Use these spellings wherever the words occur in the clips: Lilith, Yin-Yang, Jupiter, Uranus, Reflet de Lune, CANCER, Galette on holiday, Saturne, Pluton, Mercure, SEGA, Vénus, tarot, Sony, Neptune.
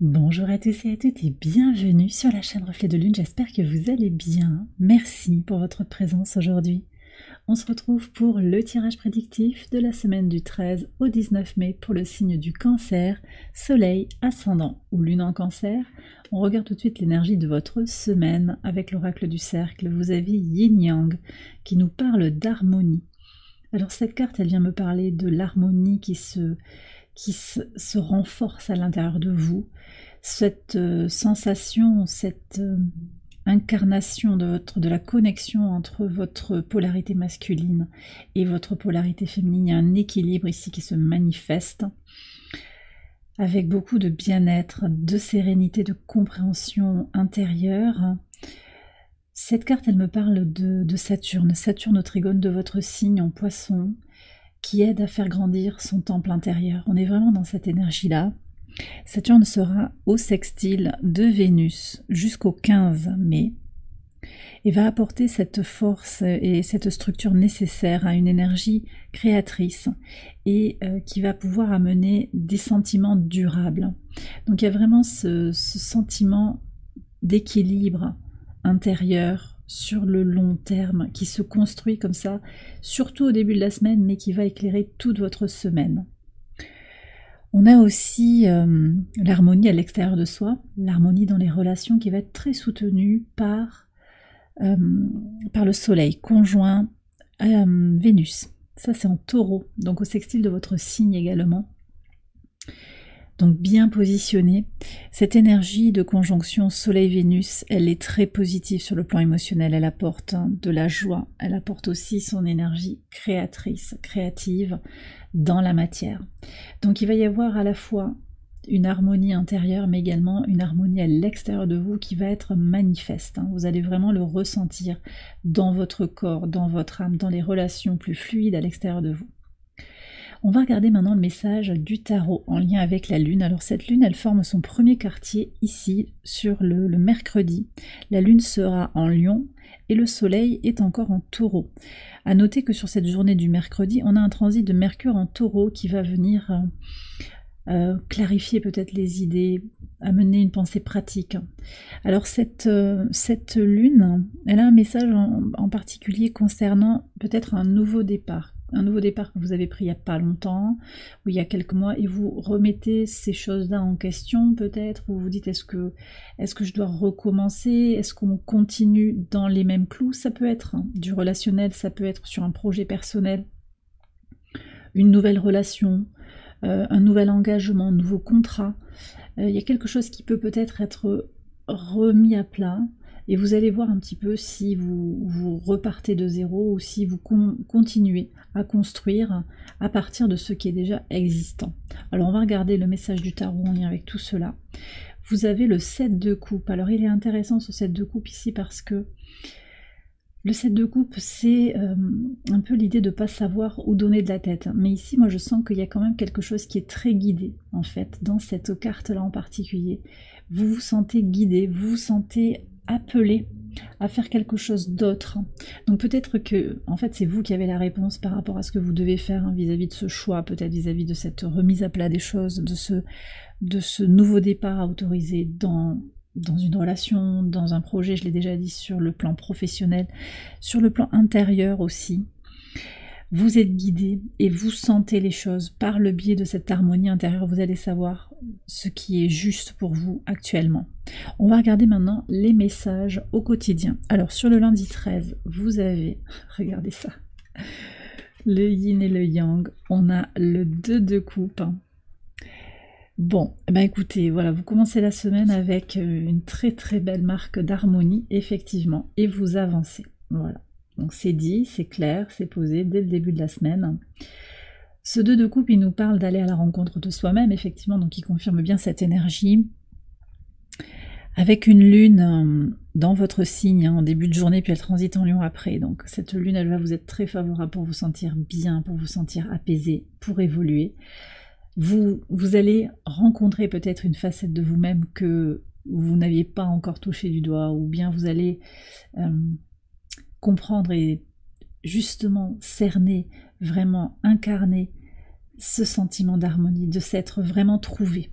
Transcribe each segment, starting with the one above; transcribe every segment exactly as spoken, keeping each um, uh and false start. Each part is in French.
Bonjour à tous et à toutes et bienvenue sur la chaîne Reflet de Lune, j'espère que vous allez bien, merci pour votre présence aujourd'hui. On se retrouve pour le tirage prédictif de la semaine du treize au dix-neuf mai pour le signe du Cancer, Soleil, Ascendant ou Lune en Cancer. On regarde tout de suite l'énergie de votre semaine avec l'oracle du cercle, vous avez Yin-Yang qui nous parle d'harmonie. Alors cette carte elle vient me parler de l'harmonie qui se... qui se, se renforce à l'intérieur de vous, cette euh, sensation, cette euh, incarnation de, votre, de la connexion entre votre polarité masculine et votre polarité féminine. Il y a un équilibre ici qui se manifeste avec beaucoup de bien-être, de sérénité, de compréhension intérieure. Cette carte, elle me parle de, de Saturne, Saturne au trigone de votre signe en poisson, qui aide à faire grandir son temple intérieur. On est vraiment dans cette énergie-là. Saturne sera au sextile de Vénus jusqu'au quinze mai et va apporter cette force et cette structure nécessaire à une énergie créatrice et euh, qui va pouvoir amener des sentiments durables. Donc il y a vraiment ce, ce sentiment d'équilibre intérieur, sur le long terme, qui se construit comme ça, surtout au début de la semaine, mais qui va éclairer toute votre semaine. On a aussi euh, l'harmonie à l'extérieur de soi, l'harmonie dans les relations qui va être très soutenue par, euh, par le soleil conjoint à euh, Vénus. Ça c'est en taureau, donc au sextile de votre signe également. Donc bien positionnée, cette énergie de conjonction Soleil-Vénus, elle est très positive sur le plan émotionnel, elle apporte de la joie, elle apporte aussi son énergie créatrice, créative dans la matière. Donc il va y avoir à la fois une harmonie intérieure, mais également une harmonie à l'extérieur de vous qui va être manifeste. Vous allez vraiment le ressentir dans votre corps, dans votre âme, dans les relations plus fluides à l'extérieur de vous. On va regarder maintenant le message du tarot en lien avec la Lune. Alors cette Lune, elle forme son premier quartier ici, sur le, le mercredi. La Lune sera en Lion et le Soleil est encore en Taureau. À noter que sur cette journée du mercredi, on a un transit de Mercure en Taureau qui va venir euh, clarifier peut-être les idées, amener une pensée pratique. Alors cette, euh, cette Lune, elle a un message en, en particulier concernant peut-être un nouveau départ. Un nouveau départ que vous avez pris il n'y a pas longtemps, ou il y a quelques mois, et vous remettez ces choses-là en question peut-être, ou vous vous dites est-ce que, est-ce que je dois recommencer, est-ce qu'on continue dans les mêmes clous? Ça peut être hein, du relationnel, ça peut être sur un projet personnel, une nouvelle relation, euh, un nouvel engagement, un nouveau contrat. Euh, il y a quelque chose qui peut peut-être être remis à plat. Et vous allez voir un petit peu si vous, vous repartez de zéro ou si vous con, continuez à construire à partir de ce qui est déjà existant. Alors on va regarder le message du tarot en lien avec tout cela. Vous avez le sept de coupe. Alors il est intéressant ce sept de coupe ici parce que le sept de coupe c'est euh, un peu l'idée de ne pas savoir où donner de la tête. Mais ici moi je sens qu'il y a quand même quelque chose qui est très guidé en fait dans cette carte là en particulier. Vous vous sentez guidé, vous vous sentez appelé à faire quelque chose d'autre. Donc peut-être que, en fait, c'est vous qui avez la réponse par rapport à ce que vous devez faire vis-à-vis de ce choix, peut-être vis-à-vis de cette remise à plat des choses, de ce, de ce nouveau départ à autoriser dans, dans une relation, dans un projet, je l'ai déjà dit, sur le plan professionnel, sur le plan intérieur aussi. Vous êtes guidé et vous sentez les choses par le biais de cette harmonie intérieure. Vous allez savoir ce qui est juste pour vous actuellement. On va regarder maintenant les messages au quotidien. Alors sur le lundi treize, vous avez, regardez ça, le yin et le yang. On a le deux de coupe. Bon, bah écoutez, voilà, vous commencez la semaine avec une très très belle marque d'harmonie, effectivement, et vous avancez. Voilà. Donc c'est dit, c'est clair, c'est posé dès le début de la semaine. Ce deux de coupe, il nous parle d'aller à la rencontre de soi-même, effectivement, donc il confirme bien cette énergie. Avec une lune dans votre signe hein, en début de journée, puis elle transite en Lion après. Donc cette lune, elle va vous être très favorable pour vous sentir bien, pour vous sentir apaisé, pour évoluer. Vous, vous allez rencontrer peut-être une facette de vous-même que vous n'aviez pas encore touché du doigt, ou bien vous allez... Euh, comprendre et justement cerner, vraiment incarner ce sentiment d'harmonie, de s'être vraiment trouvé.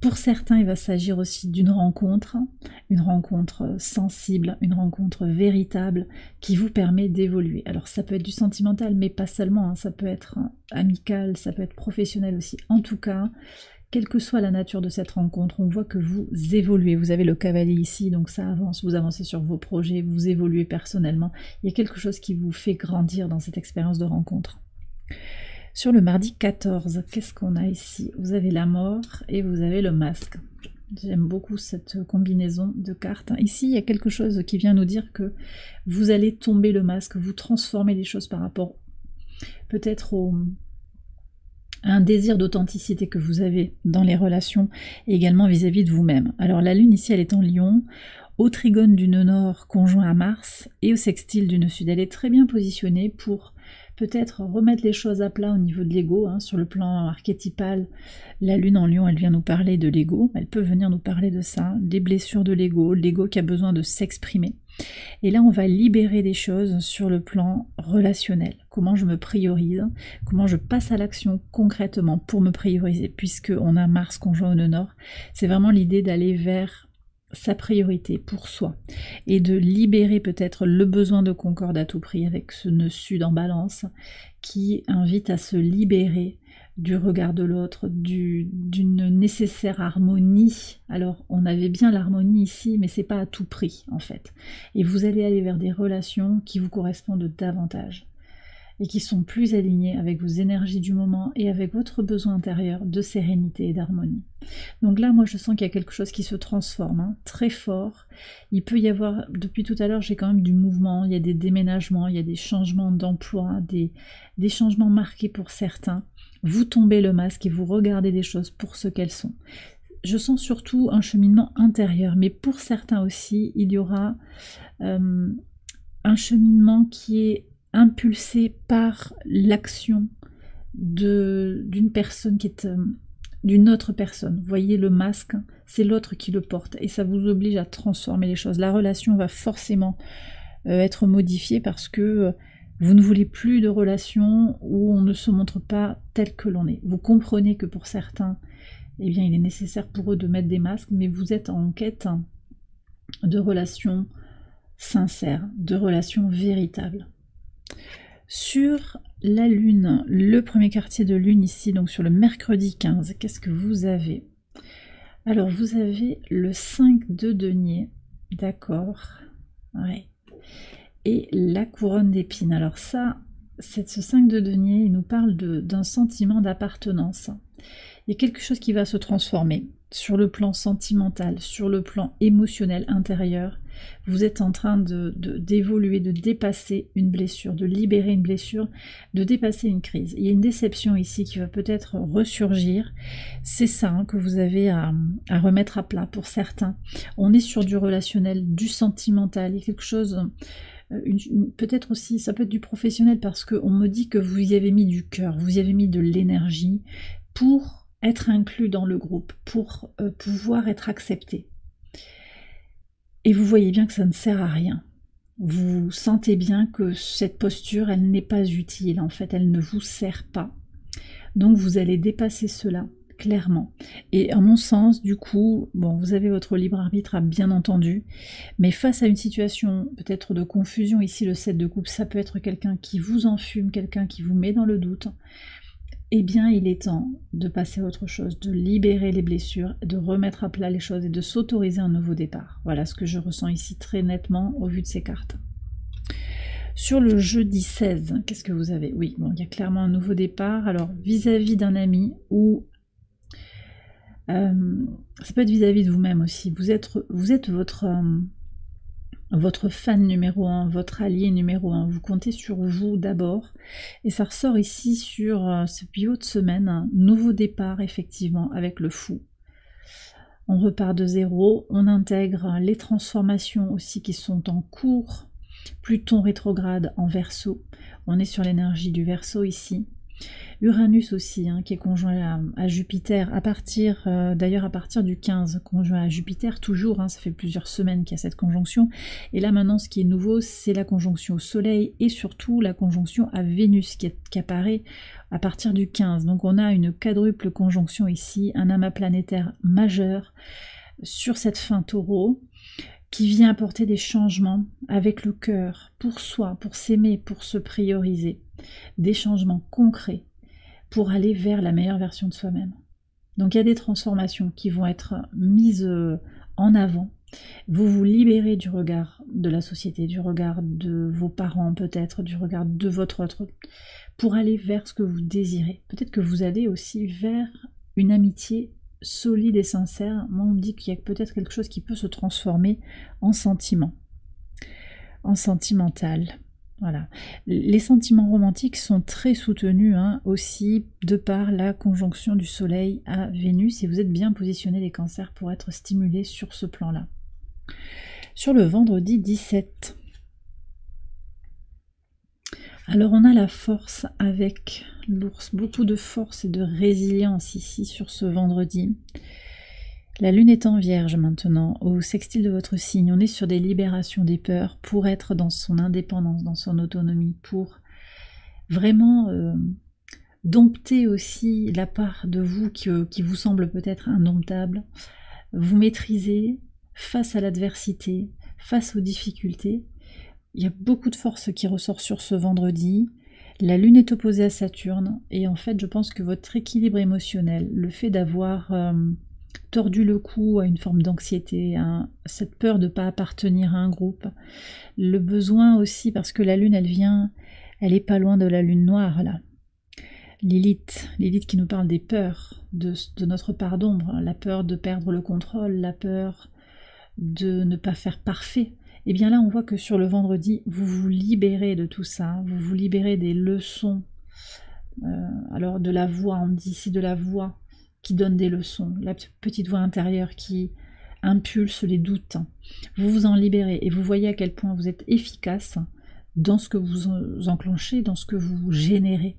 Pour certains, il va s'agir aussi d'une rencontre, une rencontre sensible, une rencontre véritable qui vous permet d'évoluer. Alors ça peut être du sentimental, mais pas seulement, hein, ça peut être amical, ça peut être professionnel aussi. En tout cas, quelle que soit la nature de cette rencontre, on voit que vous évoluez. Vous avez le cavalier ici, donc ça avance, vous avancez sur vos projets, vous évoluez personnellement. Il y a quelque chose qui vous fait grandir dans cette expérience de rencontre. Sur le mardi quatorze, qu'est-ce qu'on a ici? Vous avez la mort et vous avez le masque. J'aime beaucoup cette combinaison de cartes. Ici, il y a quelque chose qui vient nous dire que vous allez tomber le masque, vous transformez les choses par rapport peut-être au... un désir d'authenticité que vous avez dans les relations et également vis-à-vis de vous-même. Alors la lune ici, elle est en Lion, au trigone du nœud nord conjoint à Mars et au sextile du nœud sud. Elle est très bien positionnée pour peut-être remettre les choses à plat au niveau de l'ego, hein, sur le plan archétypal. La lune en Lion, elle vient nous parler de l'ego, elle peut venir nous parler de ça, des blessures de l'ego, l'ego qui a besoin de s'exprimer. Et là, on va libérer des choses sur le plan relationnel. Comment je me priorise, comment je passe à l'action concrètement pour me prioriser, puisqu'on a Mars conjoint au nœud nord. C'est vraiment l'idée d'aller vers sa priorité pour soi et de libérer peut-être le besoin de concorde à tout prix avec ce nœud sud en Balance qui invite à se libérer du regard de l'autre, d'une nécessaire harmonie. Alors on avait bien l'harmonie ici, mais c'est pas à tout prix en fait. Et vous allez aller vers des relations qui vous correspondent davantage et qui sont plus alignées avec vos énergies du moment et avec votre besoin intérieur de sérénité et d'harmonie. Donc là, moi, je sens qu'il y a quelque chose qui se transforme, hein, très fort. Il peut y avoir, depuis tout à l'heure, j'ai quand même du mouvement, il y a des déménagements, il y a des changements d'emploi, des, des changements marqués pour certains. Vous tombez le masque et vous regardez les choses pour ce qu'elles sont. Je sens surtout un cheminement intérieur, mais pour certains aussi, il y aura euh, un cheminement qui est impulsé par l'action d'une personne qui est euh, d'une autre personne. Vous voyez le masque, c'est l'autre qui le porte et ça vous oblige à transformer les choses. La relation va forcément euh, être modifiée parce que euh, vous ne voulez plus de relation où on ne se montre pas tel que l'on est. Vous comprenez que pour certains, eh bien, il est nécessaire pour eux de mettre des masques, mais vous êtes en quête de relations sincères, de relations véritables. Sur la Lune, le premier quartier de Lune ici, donc sur le mercredi quinze, qu'est-ce que vous avez? Alors, vous avez le cinq de denier, d'accord, ouais. Et la couronne d'épines. Alors ça, ce cinq de denier, il nous parle d'un sentiment d'appartenance. Il y a quelque chose qui va se transformer sur le plan sentimental, sur le plan émotionnel intérieur. Vous êtes en train de, de, d'évoluer, de dépasser une blessure, de libérer une blessure, de dépasser une crise. Il y a une déception ici qui va peut-être ressurgir. C'est ça, hein, que vous avez à, à remettre à plat pour certains. On est sur du relationnel, du sentimental. Il y a quelque chose... peut-être aussi, ça peut être du professionnel parce qu'on me dit que vous y avez mis du cœur, vous y avez mis de l'énergie pour être inclus dans le groupe, pour euh, pouvoir être accepté. Et vous voyez bien que ça ne sert à rien. Vous sentez bien que cette posture, elle n'est pas utile, en fait, elle ne vous sert pas. Donc vous allez dépasser cela, clairement. Et à mon sens, du coup, bon, vous avez votre libre arbitre, bien entendu, mais face à une situation peut-être de confusion, ici le sept de coupe, ça peut être quelqu'un qui vous enfume, quelqu'un qui vous met dans le doute, eh bien il est temps de passer à autre chose, de libérer les blessures, de remettre à plat les choses et de s'autoriser un nouveau départ. Voilà ce que je ressens ici très nettement au vu de ces cartes. Sur le jeudi seize, qu'est-ce que vous avez? Oui, bon, il y a clairement un nouveau départ, alors vis-à-vis d'un ami ou Euh, ça peut être vis-à-vis de vous-même aussi. Vous êtes, vous êtes votre, euh, votre fan numéro un, votre allié numéro un. Vous comptez sur vous d'abord. Et ça ressort ici sur euh, ce pivot de semaine. Hein. Nouveau départ, effectivement, avec le fou. On repart de zéro. On intègre les transformations aussi qui sont en cours. Pluton rétrograde en Verseau. On est sur l'énergie du Verseau ici. Uranus aussi, hein, qui est conjoint à, à Jupiter, à partir, euh, d'ailleurs à partir du quinze, conjoint à Jupiter, toujours, hein, ça fait plusieurs semaines qu'il y a cette conjonction, et là maintenant ce qui est nouveau, c'est la conjonction au Soleil, et surtout la conjonction à Vénus, qui, est, qui apparaît à partir du quinze, donc on a une quadruple conjonction ici, un amas planétaire majeur, sur cette fin taureau, qui vient apporter des changements avec le cœur, pour soi, pour s'aimer, pour se prioriser, des changements concrets, pour aller vers la meilleure version de soi-même. Donc il y a des transformations qui vont être mises en avant. Vous vous libérez du regard de la société, du regard de vos parents peut-être, du regard de votre autre, pour aller vers ce que vous désirez. Peut-être que vous allez aussi vers une amitié solide et sincère. Moi on me dit qu'il y a peut-être quelque chose qui peut se transformer en sentiment, en sentimental. Voilà. Les sentiments romantiques sont très soutenus hein, aussi de par la conjonction du Soleil à Vénus et vous êtes bien positionnés les cancers pour être stimulés sur ce plan-là. Sur le vendredi dix-sept, alors on a la force avec l'ours, beaucoup de force et de résilience ici sur ce vendredi. La lune est en vierge maintenant, au sextile de votre signe, on est sur des libérations des peurs pour être dans son indépendance, dans son autonomie, pour vraiment euh, dompter aussi la part de vous qui, euh, qui vous semble peut-être indomptable, vous maîtriser face à l'adversité, face aux difficultés. Il y a beaucoup de force qui ressort sur ce vendredi. La lune est opposée à Saturne et en fait je pense que votre équilibre émotionnel, le fait d'avoir... Euh, tordu le cou à une forme d'anxiété, hein, cette peur de ne pas appartenir à un groupe, le besoin aussi, parce que la lune elle vient, elle est pas loin de la lune noire là, Lilith, Lilith qui nous parle des peurs, de, de notre part d'ombre, la peur de perdre le contrôle, la peur de ne pas faire parfait, et bien là on voit que sur le vendredi vous vous libérez de tout ça, vous vous libérez des leçons, euh, alors de la voix, on dit ici de la voix, qui donne des leçons, la petite voix intérieure qui impulse les doutes. Vous vous en libérez et vous voyez à quel point vous êtes efficace dans ce que vous enclenchez, dans ce que vous générez.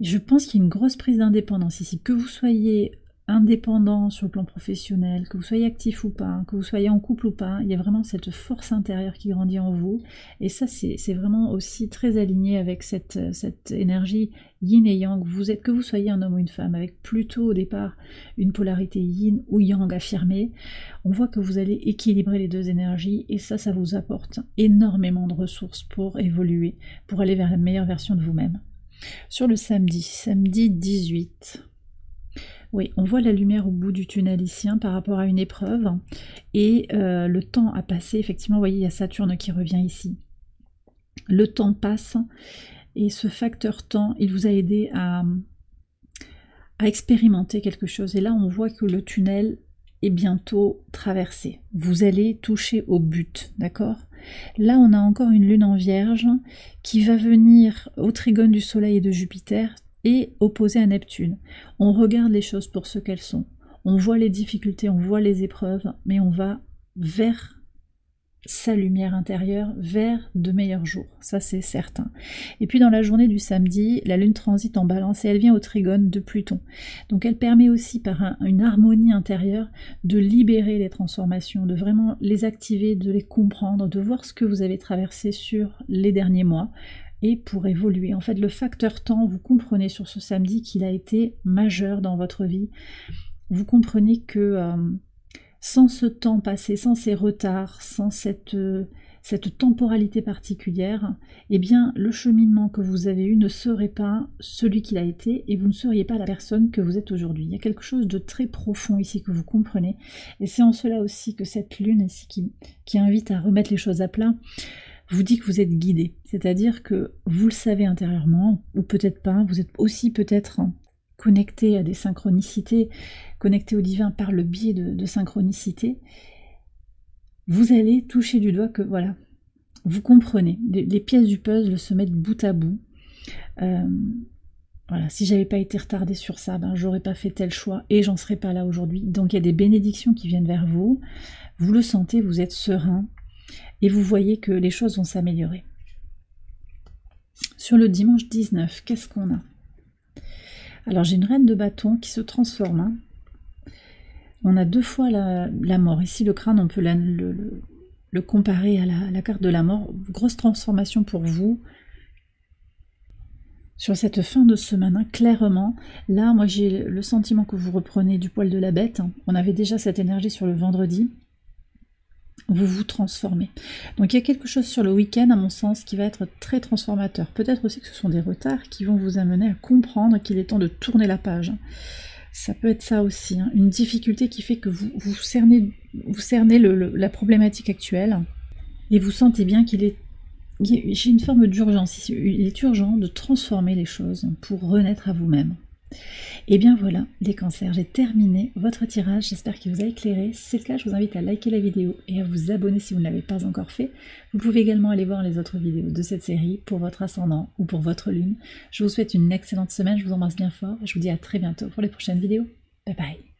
Je pense qu'il y a une grosse prise d'indépendance ici, que vous soyez indépendant sur le plan professionnel, que vous soyez actif ou pas, que vous soyez en couple ou pas, il y a vraiment cette force intérieure qui grandit en vous, et ça c'est vraiment aussi très aligné avec cette, cette énergie yin et yang, vous êtes, que vous soyez un homme ou une femme, avec plutôt au départ une polarité yin ou yang affirmée, on voit que vous allez équilibrer les deux énergies, et ça, ça vous apporte énormément de ressources pour évoluer, pour aller vers la meilleure version de vous-même. Sur le samedi, samedi dix-huit, oui, on voit la lumière au bout du tunnel ici hein, par rapport à une épreuve et euh, le temps a passé, effectivement, vous voyez, il y a Saturne qui revient ici. Le temps passe et ce facteur temps, il vous a aidé à, à expérimenter quelque chose. Et là, on voit que le tunnel est bientôt traversé. Vous allez toucher au but, d'accord ? Là, on a encore une lune en vierge qui va venir au trigone du Soleil et de Jupiter, et opposé à Neptune. On regarde les choses pour ce qu'elles sont. On voit les difficultés, on voit les épreuves, mais on va vers sa lumière intérieure, vers de meilleurs jours. Ça, c'est certain. Et puis, dans la journée du samedi, la Lune transite en Balance et elle vient au trigone de Pluton. Donc, elle permet aussi, par un, une harmonie intérieure, de libérer les transformations, de vraiment les activer, de les comprendre, de voir ce que vous avez traversé sur les derniers mois, et pour évoluer. En fait, le facteur temps, vous comprenez sur ce samedi qu'il a été majeur dans votre vie. Vous comprenez que euh, sans ce temps passé, sans ces retards, sans cette, euh, cette temporalité particulière, eh bien, le cheminement que vous avez eu ne serait pas celui qu'il a été et vous ne seriez pas la personne que vous êtes aujourd'hui. Il y a quelque chose de très profond ici que vous comprenez. Et c'est en cela aussi que cette lune ici qui, qui invite à remettre les choses à plat, vous dit que vous êtes guidé, c'est-à-dire que vous le savez intérieurement, ou peut-être pas, vous êtes aussi peut-être connecté à des synchronicités, connecté au divin par le biais de, de synchronicités, vous allez toucher du doigt que, voilà, vous comprenez, les, les pièces du puzzle se mettent bout à bout, euh, voilà, si j'avais pas été retardée sur ça, ben j'aurais pas fait tel choix et j'en serais pas là aujourd'hui, donc il y a des bénédictions qui viennent vers vous, vous le sentez, vous êtes serein, et vous voyez que les choses vont s'améliorer. Sur le dimanche dix-neuf, qu'est-ce qu'on a? Alors, j'ai une reine de bâton qui se transforme. Hein. On a deux fois la, la mort. Ici, le crâne, on peut la, le, le, le comparer à la, à la carte de la mort. Grosse transformation pour vous. Sur cette fin de semaine, hein, clairement, là, moi, j'ai le sentiment que vous reprenez du poil de la bête. Hein. On avait déjà cette énergie sur le vendredi. Vous vous transformez. Donc, il y a quelque chose sur le week-end, à mon sens, qui va être très transformateur. Peut-être aussi que ce sont des retards qui vont vous amener à comprendre qu'il est temps de tourner la page. Ça peut être ça aussi, hein. Une difficulté qui fait que vous, vous cernez, vous cernez le, le, la problématique actuelle et vous sentez bien qu'il est... J'ai une forme d'urgence ici. Il est urgent de transformer les choses pour renaître à vous-même. Et bien voilà, les cancers, j'ai terminé votre tirage, j'espère qu'il vous a éclairé. Si c'est le cas, je vous invite à liker la vidéo et à vous abonner si vous ne l'avez pas encore fait. Vous pouvez également aller voir les autres vidéos de cette série pour votre ascendant ou pour votre lune. Je vous souhaite une excellente semaine, je vous embrasse bien fort et je vous dis à très bientôt pour les prochaines vidéos. Bye bye.